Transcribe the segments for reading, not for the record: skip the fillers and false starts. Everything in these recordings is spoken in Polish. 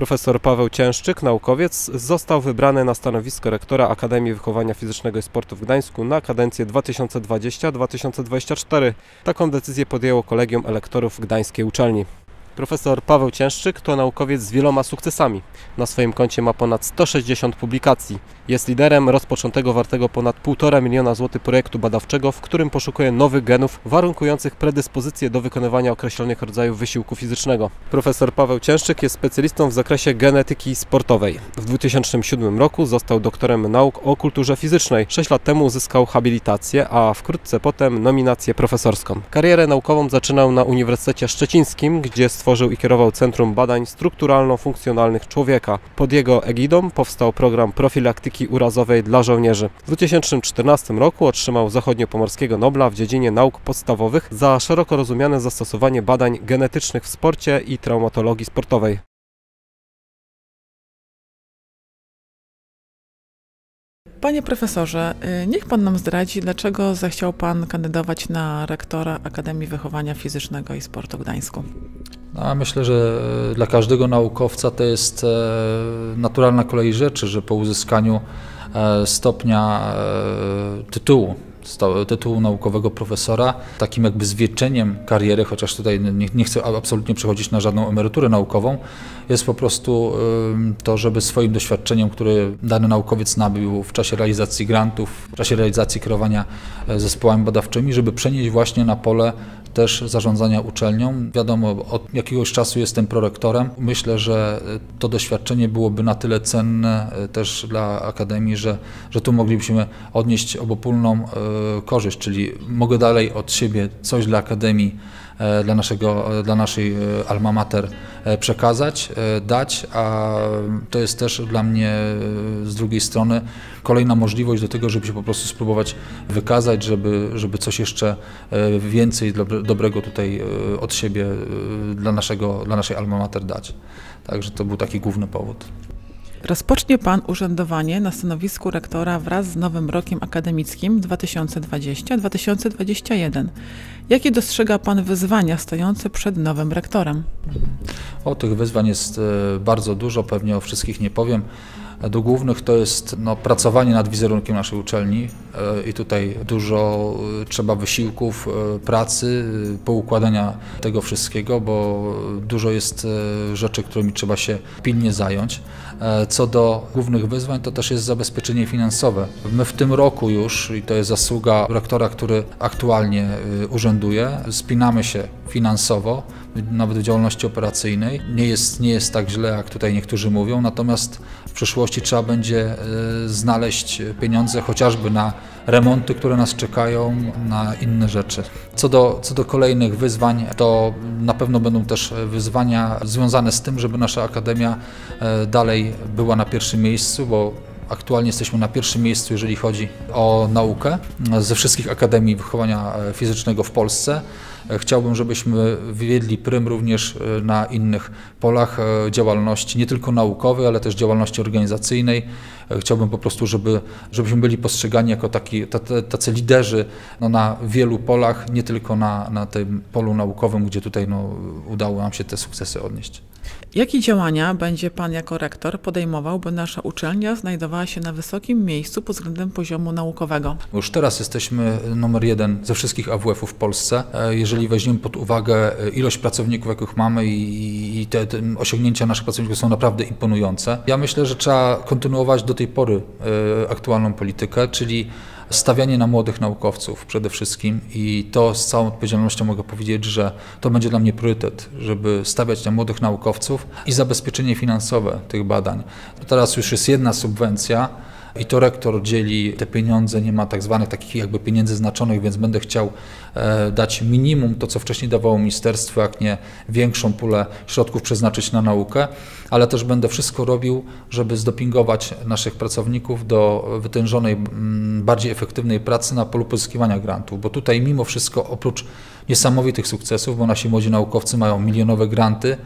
Profesor Paweł Cięszczyk, naukowiec, został wybrany na stanowisko rektora Akademii Wychowania Fizycznego i Sportu w Gdańsku na kadencję 2020-2024. Taką decyzję podjęło Kolegium Elektorów Gdańskiej Uczelni. Profesor Paweł Cięszczyk to naukowiec z wieloma sukcesami. Na swoim koncie ma ponad 160 publikacji. Jest liderem rozpoczętego wartego ponad 1,5 miliona złotych projektu badawczego, w którym poszukuje nowych genów warunkujących predyspozycje do wykonywania określonych rodzajów wysiłku fizycznego. Profesor Paweł Cięszczyk jest specjalistą w zakresie genetyki sportowej. W 2007 roku został doktorem nauk o kulturze fizycznej. 6 lat temu uzyskał habilitację, a wkrótce potem nominację profesorską. Karierę naukową zaczynał na Uniwersytecie Szczecińskim, gdzie stworzył i kierował Centrum Badań Strukturalno-Funkcjonalnych Człowieka. Pod jego egidą powstał program profilaktyki urazowej dla żołnierzy. W 2014 roku otrzymał Zachodnio-Pomorskiego Nobla w dziedzinie nauk podstawowych za szeroko rozumiane zastosowanie badań genetycznych w sporcie i traumatologii sportowej. Panie profesorze, niech pan nam zdradzi, dlaczego zechciał pan kandydować na rektora Akademii Wychowania Fizycznego i Sportu w Gdańsku? Myślę, że dla każdego naukowca to jest naturalna kolej rzeczy, że po uzyskaniu stopnia tytułu naukowego profesora, takim jakby zwieczeniem kariery, chociaż tutaj nie chcę absolutnie przechodzić na żadną emeryturę naukową, jest po prostu to, żeby swoim doświadczeniem, które dany naukowiec nabył w czasie realizacji grantów, w czasie realizacji kierowania zespołami badawczymi, żeby przenieść właśnie na pole też zarządzania uczelnią. Wiadomo, od jakiegoś czasu jestem prorektorem. Myślę, że to doświadczenie byłoby na tyle cenne też dla Akademii, że tu moglibyśmy odnieść obopólną korzyść, czyli mogę dalej od siebie coś dla Akademii, dla naszej alma mater przekazać, dać, a to jest też dla mnie z drugiej strony kolejna możliwość do tego, żeby się po prostu spróbować wykazać, żeby coś jeszcze więcej dobrego tutaj od siebie dla naszej alma mater dać. Także to był taki główny powód. Rozpocznie pan urzędowanie na stanowisku rektora wraz z nowym rokiem akademickim 2020-2021. Jakie dostrzega pan wyzwania stojące przed nowym rektorem? O tych wyzwań jest bardzo dużo, pewnie o wszystkich nie powiem. Do głównych to jest pracowanie nad wizerunkiem naszej uczelni i tutaj dużo trzeba wysiłków, pracy, poukładania tego wszystkiego, bo dużo jest rzeczy, którymi trzeba się pilnie zająć. Co do głównych wyzwań, to też jest zabezpieczenie finansowe. My w tym roku już, i to jest zasługa rektora, który aktualnie urzęduje, spinamy się finansowo, nawet w działalności operacyjnej. Nie jest tak źle, jak tutaj niektórzy mówią, natomiast w przyszłości trzeba będzie znaleźć pieniądze chociażby na remonty, które nas czekają, na inne rzeczy. Co do kolejnych wyzwań, to na pewno będą też wyzwania związane z tym, żeby nasza Akademia dalej była na pierwszym miejscu, bo aktualnie jesteśmy na pierwszym miejscu, jeżeli chodzi o naukę ze wszystkich Akademii Wychowania Fizycznego w Polsce. Chciałbym, żebyśmy wiedli prym również na innych polach działalności, nie tylko naukowej, ale też działalności organizacyjnej. Chciałbym po prostu, żebyśmy byli postrzegani jako tacy liderzy na wielu polach, nie tylko na tym polu naukowym, gdzie tutaj udało nam się te sukcesy odnieść. Jakie działania będzie pan jako rektor podejmował, by nasza uczelnia znajdowała się na wysokim miejscu pod względem poziomu naukowego? Już teraz jesteśmy numer 1 ze wszystkich AWF-ów w Polsce. Jeżeli weźmiemy pod uwagę ilość pracowników, jakich mamy i te osiągnięcia naszych pracowników są naprawdę imponujące. Ja myślę, że trzeba kontynuować do tej pory aktualną politykę, czyli stawianie na młodych naukowców przede wszystkim i to z całą odpowiedzialnością mogę powiedzieć, że to będzie dla mnie priorytet, żeby stawiać na młodych naukowców i zabezpieczenie finansowe tych badań. Teraz już jest jedna subwencja i to rektor dzieli te pieniądze, nie ma tak zwanych takich jakby pieniędzy znaczonych, więc będę chciał dać minimum to, co wcześniej dawało ministerstwo, jak nie większą pulę środków przeznaczyć na naukę, ale też będę wszystko robił, żeby zdopingować naszych pracowników do wytężonej, bardziej efektywnej pracy na polu pozyskiwania grantów, bo tutaj mimo wszystko oprócz niesamowitych sukcesów, bo nasi młodzi naukowcy mają milionowe granty,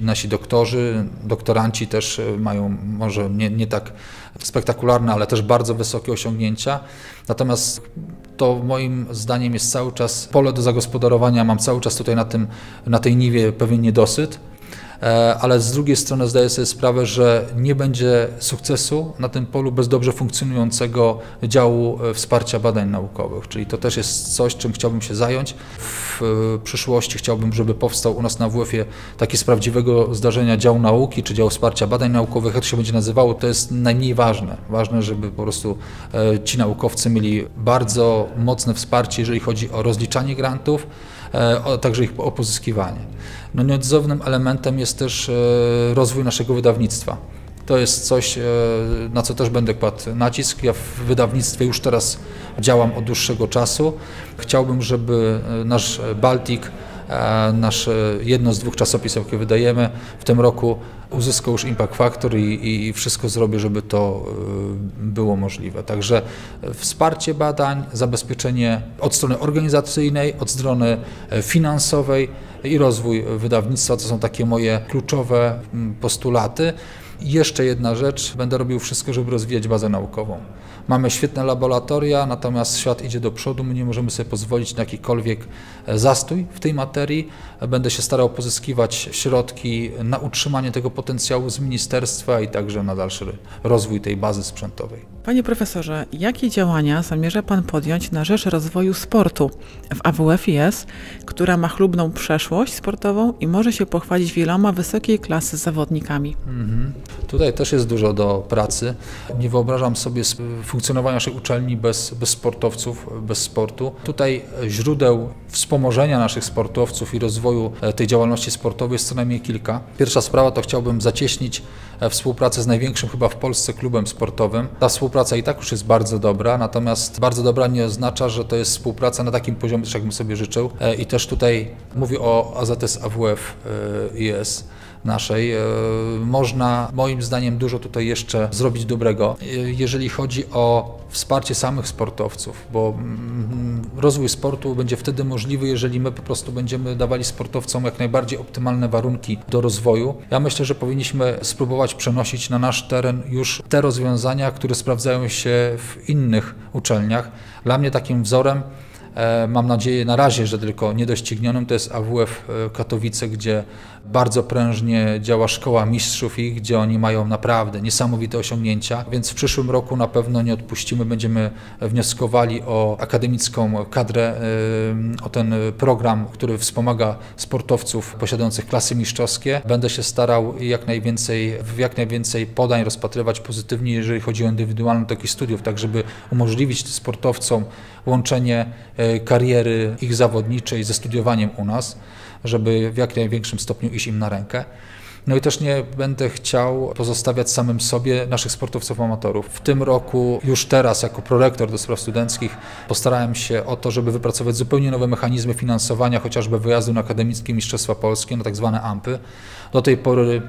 nasi doktorzy, doktoranci też mają może nie tak spektakularne, ale też bardzo wysokie osiągnięcia. Natomiast to moim zdaniem jest cały czas pole do zagospodarowania, mam cały czas tutaj na tej niwie pewien niedosyt. ale z drugiej strony zdaję sobie sprawę, że nie będzie sukcesu na tym polu bez dobrze funkcjonującego działu wsparcia badań naukowych, czyli to też jest coś, czym chciałbym się zająć. W przyszłości chciałbym, żeby powstał u nas na AWF-ie taki z prawdziwego zdarzenia dział nauki, czy dział wsparcia badań naukowych, jak się będzie nazywało, to jest najmniej ważne. Ważne, żeby po prostu ci naukowcy mieli bardzo mocne wsparcie, jeżeli chodzi o rozliczanie grantów, a także ich o pozyskiwanie. No, nieodzownym elementem jest też rozwój naszego wydawnictwa. To jest coś, na co też będę kładł nacisk. Ja w wydawnictwie już teraz działam od dłuższego czasu. Chciałbym, żeby nasz Baltik, nasz jedno z dwóch czasopisów, jakie wydajemy w tym roku, uzyskał już Impact Factor i wszystko zrobię, żeby to było możliwe. Także wsparcie badań, zabezpieczenie od strony organizacyjnej, od strony finansowej i rozwój wydawnictwa to są takie moje kluczowe postulaty. I jeszcze jedna rzecz, będę robił wszystko, żeby rozwijać bazę naukową. Mamy świetne laboratoria, natomiast świat idzie do przodu, my nie możemy sobie pozwolić na jakikolwiek zastój w tej materii. Będę się starał pozyskiwać środki na utrzymanie tego potencjału z ministerstwa i także na dalszy rozwój tej bazy sprzętowej. Panie profesorze, jakie działania zamierza Pan podjąć na rzecz rozwoju sportu w AWFiS, która ma chlubną przeszłość sportową i może się pochwalić wieloma wysokiej klasy zawodnikami? Tutaj też jest dużo do pracy. Nie wyobrażam sobie funkcjonowania naszej uczelni bez sportowców, bez sportu. Tutaj źródeł wspomożenia naszych sportowców i rozwoju tej działalności sportowej jest co najmniej kilka. Pierwsza sprawa to chciałbym zacieśnić współpracę z największym chyba w Polsce klubem sportowym. Ta współpraca i tak już jest bardzo dobra, natomiast bardzo dobra nie oznacza, że to jest współpraca na takim poziomie, jakbym sobie życzył. I też tutaj mówię o AZS AWFiS naszej. Można moim zdaniem dużo tutaj jeszcze zrobić dobrego, jeżeli chodzi o wsparcie samych sportowców, bo rozwój sportu będzie wtedy możliwy, jeżeli my po prostu będziemy dawali sportowcom jak najbardziej optymalne warunki do rozwoju. Ja myślę, że powinniśmy spróbować przenosić na nasz teren już te rozwiązania, które sprawdzają się w innych uczelniach. Dla mnie takim wzorem, mam nadzieję na razie, że tylko niedoścignionym, to jest AWF Katowice, gdzie bardzo prężnie działa szkoła mistrzów i gdzie oni mają naprawdę niesamowite osiągnięcia, więc w przyszłym roku na pewno nie odpuścimy, będziemy wnioskowali o akademicką kadrę, o ten program, który wspomaga sportowców posiadających klasy mistrzowskie. Będę się starał jak najwięcej podań rozpatrywać pozytywnie, jeżeli chodzi o indywidualne takie studiów, tak żeby umożliwić sportowcom łączenie kariery ich zawodniczej ze studiowaniem u nas, żeby w jak największym stopniu iść im na rękę. No i też nie będę chciał pozostawiać samym sobie naszych sportowców amatorów. W tym roku, już teraz jako prorektor do spraw studenckich postarałem się o to, żeby wypracować zupełnie nowe mechanizmy finansowania chociażby wyjazdu na akademickie mistrzostwa polskie, na tak zwane AMPy. Do tej pory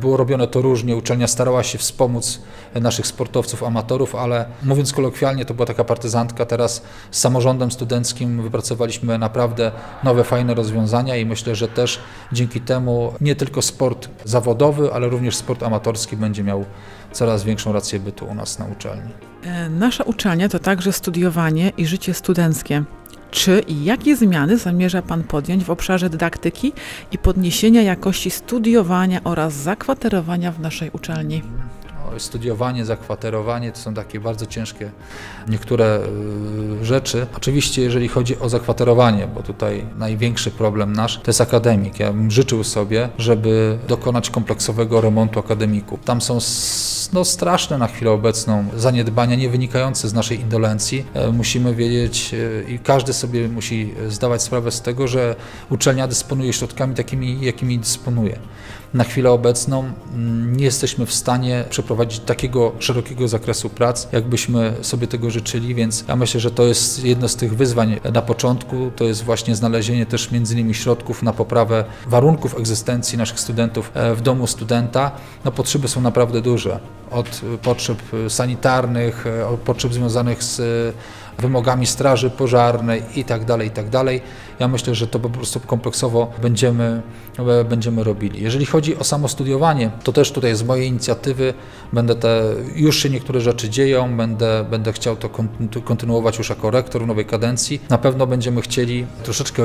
było robione to różnie, uczelnia starała się wspomóc naszych sportowców amatorów, ale mówiąc kolokwialnie, to była taka partyzantka. Teraz z samorządem studenckim wypracowaliśmy naprawdę nowe, fajne rozwiązania i myślę, że też dzięki temu nie tylko sport zawodowy, ale również sport amatorski będzie miał coraz większą rację bytu u nas na uczelni. Nasza uczelnia to także studiowanie i życie studenckie. Czy i jakie zmiany zamierza Pan podjąć w obszarze dydaktyki i podniesienia jakości studiowania oraz zakwaterowania w naszej uczelni? Studiowanie, zakwaterowanie to są takie bardzo ciężkie niektóre rzeczy. Oczywiście jeżeli chodzi o zakwaterowanie, bo tutaj największy problem nasz to jest akademik. Ja bym życzył sobie, żeby dokonać kompleksowego remontu akademików. Tam są straszne na chwilę obecną zaniedbania, nie wynikające z naszej indolencji. Musimy wiedzieć i każdy sobie musi zdawać sprawę z tego, że uczelnia dysponuje środkami takimi, jakimi dysponuje. Na chwilę obecną nie jesteśmy w stanie przeprowadzić takiego szerokiego zakresu prac, jakbyśmy sobie tego życzyli, więc ja myślę, że to jest jedno z tych wyzwań na początku, to jest właśnie znalezienie też między innymi środków na poprawę warunków egzystencji naszych studentów w domu studenta. No, potrzeby są naprawdę duże, od potrzeb sanitarnych, od potrzeb związanych z wymogami straży pożarnej itd., itd. Ja myślę, że to po prostu kompleksowo będziemy robili. Jeżeli chodzi o samo studiowanie, to też tutaj z mojej inicjatywy już się niektóre rzeczy dzieją, będę chciał to kontynuować już jako rektor w nowej kadencji. Na pewno będziemy chcieli troszeczkę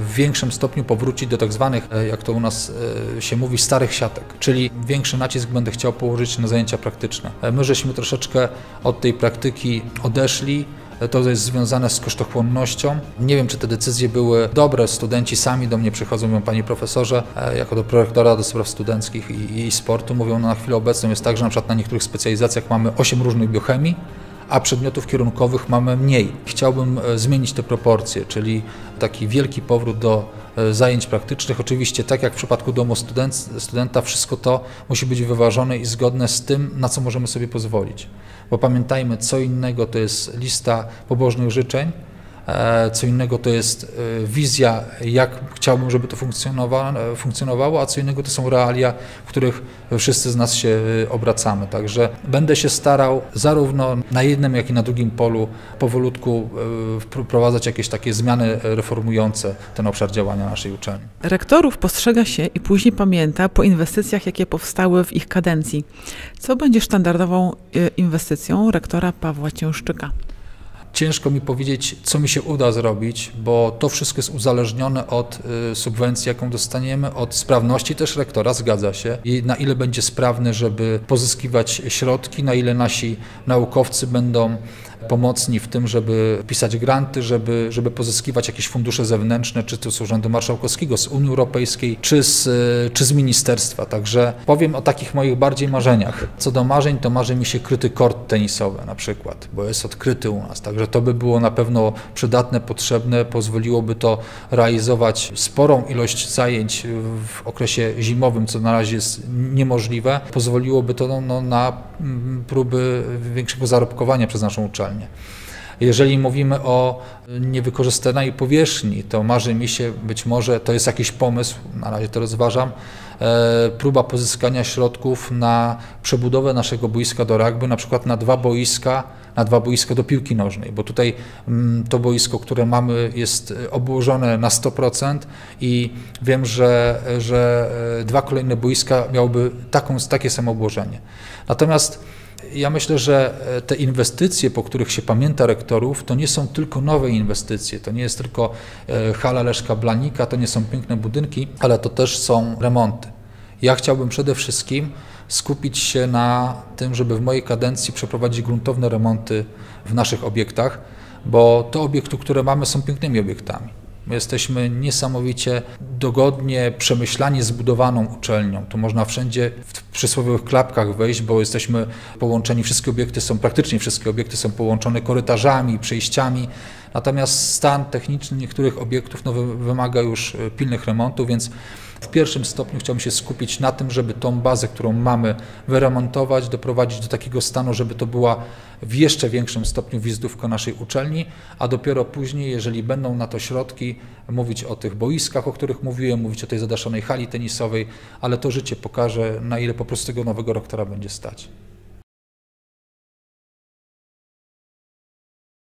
w większym stopniu powrócić do tak zwanych, jak to u nas się mówi, starych siatek, czyli większy nacisk będę chciał położyć na zajęcia praktyczne. My żeśmy troszeczkę od tej praktyki odeszli. To jest związane z kosztochłonnością. Nie wiem, czy te decyzje były dobre. Studenci sami do mnie przychodzą, mówią: panie profesorze, jako do prorektora do spraw studenckich i sportu, mówią, no na chwilę obecną jest tak, że na przykład na niektórych specjalizacjach mamy 8 różnych biochemii, a przedmiotów kierunkowych mamy mniej. Chciałbym zmienić te proporcje, czyli taki wielki powrót do zajęć praktycznych. Oczywiście, tak jak w przypadku domu studenta, wszystko to musi być wyważone i zgodne z tym, na co możemy sobie pozwolić. Bo pamiętajmy, co innego to jest lista pobożnych życzeń, co innego to jest wizja, jak chciałbym, żeby to funkcjonowało, a co innego to są realia, w których wszyscy z nas się obracamy. Także będę się starał zarówno na jednym, jak i na drugim polu powolutku wprowadzać jakieś takie zmiany reformujące ten obszar działania naszej uczelni. Rektorów postrzega się i później pamięta po inwestycjach, jakie powstały w ich kadencji. Co będzie standardową inwestycją rektora Pawła Cięszczyka? Ciężko mi powiedzieć, co mi się uda zrobić, bo to wszystko jest uzależnione od subwencji, jaką dostaniemy, od sprawności też rektora, zgadza się, i na ile będzie sprawny, żeby pozyskiwać środki, na ile nasi naukowcy będą pomocni w tym, żeby pisać granty, żeby pozyskiwać jakieś fundusze zewnętrzne, czy to z Urzędu Marszałkowskiego, z Unii Europejskiej, czy z ministerstwa. Także powiem o takich moich bardziej marzeniach. Co do marzeń, to marzy mi się kryty kort tenisowy na przykład, bo jest odkryty u nas. Także to by było na pewno przydatne, potrzebne, pozwoliłoby to realizować sporą ilość zajęć w okresie zimowym, co na razie jest niemożliwe. Pozwoliłoby to na próby większego zarobkowania przez naszą uczelnię. Jeżeli mówimy o niewykorzystanej powierzchni, to marzy mi się, być może to jest jakiś pomysł, na razie to rozważam, próba pozyskania środków na przebudowę naszego boiska do rugby, na przykład na dwa boiska do piłki nożnej, bo tutaj to boisko, które mamy, jest obłożone na 100% i wiem, że dwa kolejne boiska miałyby takie samo obłożenie. Natomiast ja myślę, że te inwestycje, po których się pamięta rektorów, to nie są tylko nowe inwestycje, to nie jest tylko hala Leszka Blanika, to nie są piękne budynki, ale to też są remonty. Ja chciałbym przede wszystkim skupić się na tym, żeby w mojej kadencji przeprowadzić gruntowne remonty w naszych obiektach, bo te obiekty, które mamy, są pięknymi obiektami. My jesteśmy niesamowicie dogodnie, przemyślanie zbudowaną uczelnią. Tu można wszędzie w przysłowiowych klapkach wejść, bo jesteśmy połączeni, praktycznie wszystkie obiekty są połączone korytarzami, przejściami. Natomiast stan techniczny niektórych obiektów wymaga już pilnych remontów, więc w pierwszym stopniu chciałbym się skupić na tym, żeby tą bazę, którą mamy, wyremontować, doprowadzić do takiego stanu, żeby to była w jeszcze większym stopniu wizytówka naszej uczelni, a dopiero później, jeżeli będą na to środki, mówić o tych boiskach, o których mówiłem, mówić o tej zadaszonej hali tenisowej, ale to życie pokaże, na ile po prostu tego nowego rektora będzie stać.